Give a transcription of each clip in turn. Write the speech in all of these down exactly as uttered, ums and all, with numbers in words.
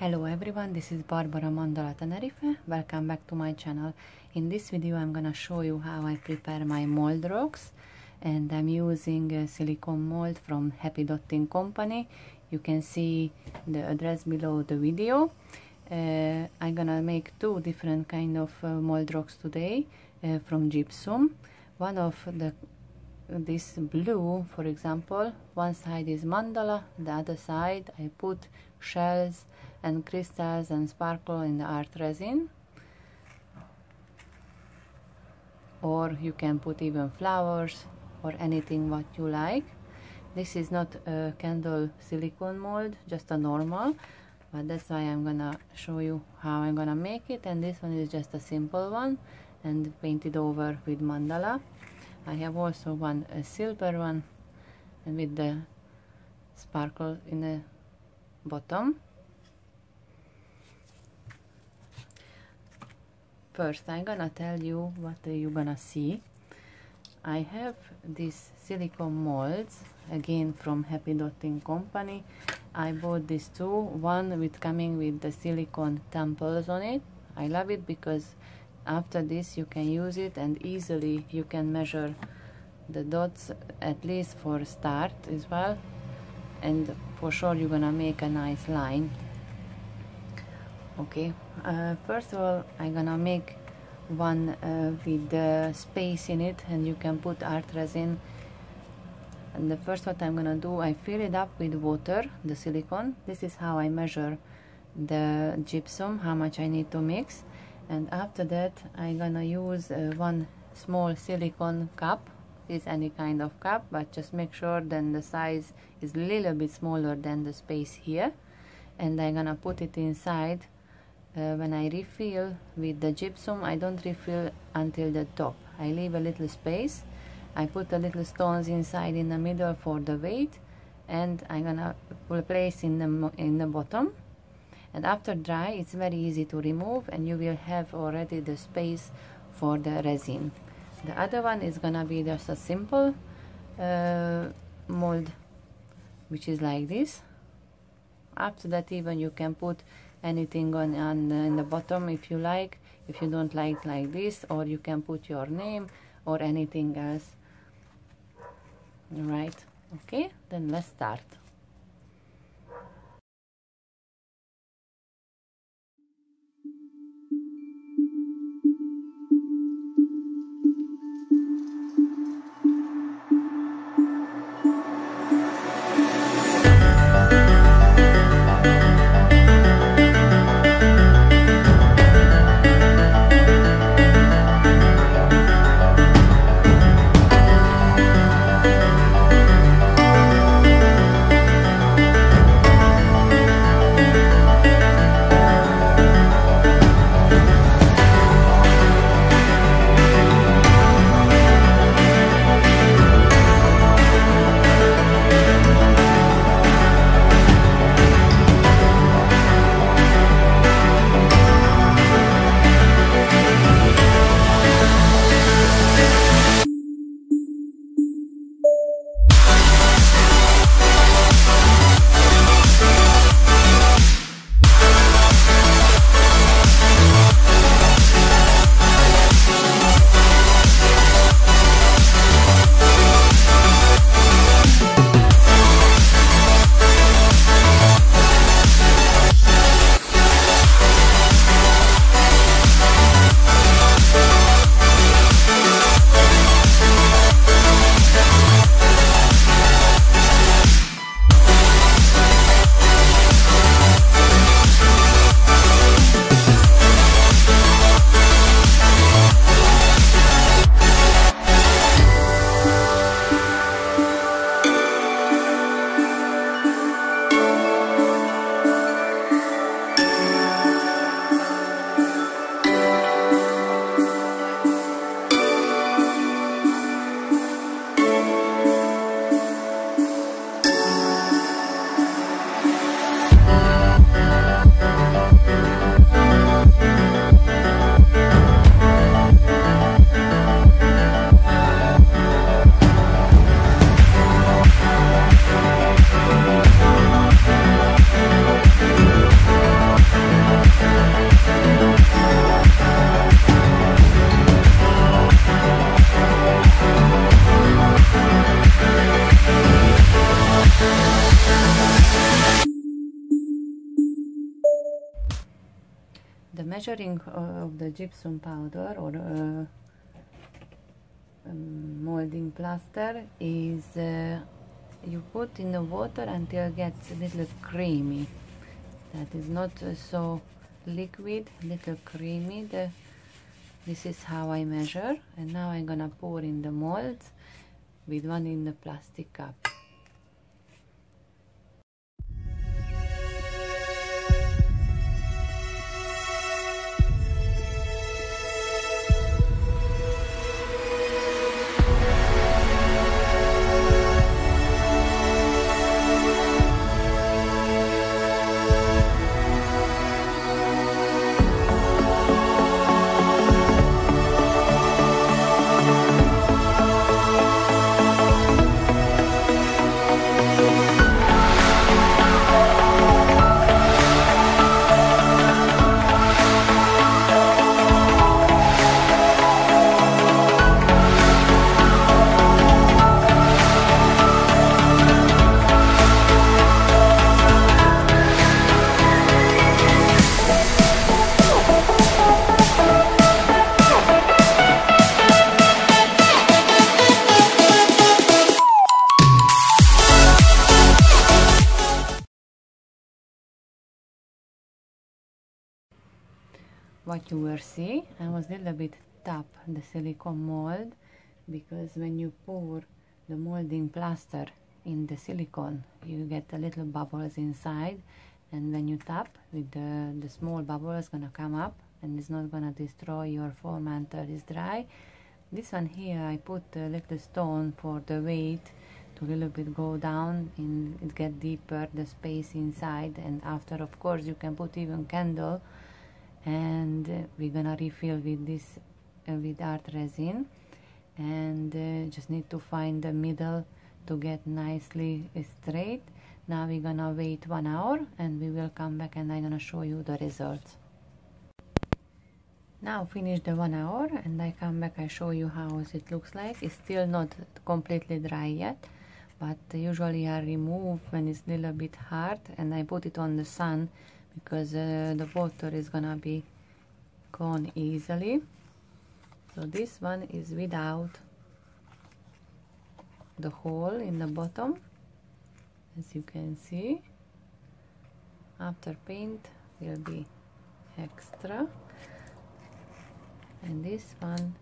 Hello everyone, this is Barbara Mandala Tenerife. Welcome back to my channel. In this video I'm gonna show you how I prepare my mold rocks, and I'm using a silicone mold from Happy Dotting Company. You can see the address below the video. Uh, I'm gonna make two different kind of uh, mold rocks today uh, from gypsum. One of the this blue, for example, one side is mandala, the other side I put shells and crystals and sparkle in the art resin, or you can put even flowers or anything what you like. This is not a candle silicone mold, just a normal, but that's why I'm gonna show you how I'm gonna make it. And this one is just a simple one and painted over with mandala. I have also one a silver one and with the sparkle in the bottom. First, I'm gonna tell you what you're gonna see. I have these silicone molds again from Happy Dotting Company. I bought these two, one with coming with the silicone temples on it. I love it because after this you can use it and easily you can measure the dots, at least for start as well, and for sure you're gonna make a nice line. Okay, uh, first of all I'm gonna make one uh, with the space in it, and you can put art resin. And the first what I'm gonna do, I fill it up with water, the silicone. This is how I measure the gypsum, how much I need to mix. And after that I'm gonna use uh, one small silicone cup. It's any kind of cup, but just make sure then the size is a little bit smaller than the space here. And I'm gonna put it inside. Uh, when I refill with the gypsum, I don't refill until the top. I leave a little space. I put a little stones inside in the middle for the weight, and I'm gonna place in the in the bottom. And after dry, it's very easy to remove, and you will have already the space for the resin. The other one is gonna be just a simple uh, mold, which is like this. After that, even you can put anything on, on uh, in the bottom if you like. If you don't like like this, or you can put your name or anything else. All right, okay, then let's start. The measuring of the gypsum powder or uh, molding plaster is uh, you put in the water until it gets a little creamy. That is not uh, so liquid, little creamy. The, this is how I measure, and now I'm gonna pour in the molds with one in the plastic cup. What you will see, I was a little bit tap the silicone mold, because when you pour the molding plaster in the silicone, you get a little bubbles inside, and when you tap with the, the small bubbles gonna come up, and it's not gonna destroy your form until it's dry. This one here I put a little stone for the weight to a little bit go down and it get deeper the space inside, and after of course you can put even candle. And we're gonna refill with this uh, with art resin, and uh, just need to find the middle to get nicely straight. Now we're gonna wait one hour and we will come back and I'm gonna show you the results. Now finish the one hour and I come back and show you how it looks like. It's still not completely dry yet, but usually I remove when it's a little bit hard and I put it on the sun, because uh, the water is gonna be gone easily. So this one is without the hole in the bottom, as you can see. After paint will be extra, and this one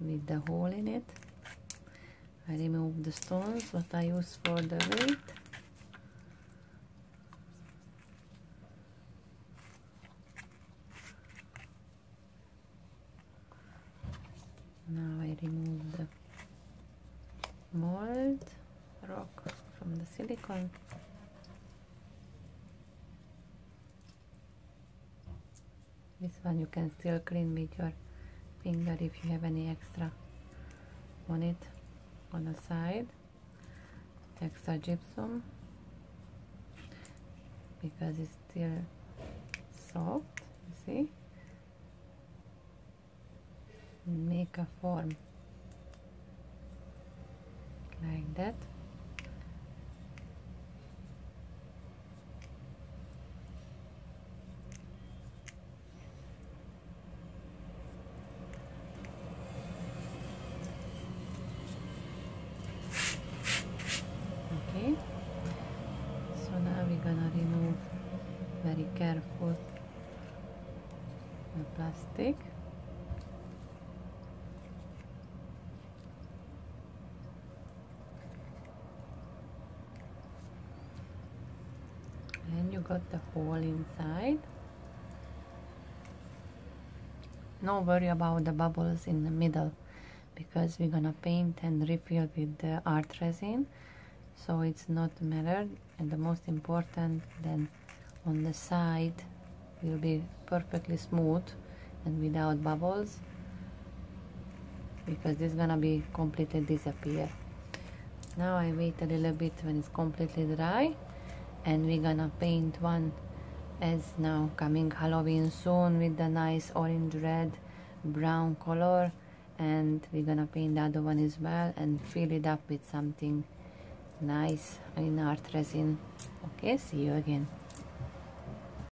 with the hole in it. I remove the stones what I use for the weight. Now I remove the mold rock from the silicone. This one you can still clean with your finger if you have any extra on it, on the side, extra gypsum, because it's still soft, you see. Make a form like that. Okay, so now we're gonna remove very careful the plastic. Got the hole inside. No worry about the bubbles in the middle, because we're gonna paint and refill with the art resin, so it's not matter. And the most important, then on the side will be perfectly smooth and without bubbles, because this is gonna be completely disappear. Now I wait a little bit when it's completely dry, and we're gonna paint one, as now coming Halloween soon, with the nice orange, red, brown color, and we're gonna paint the other one as well and fill it up with something nice in art resin. Okay, see you again.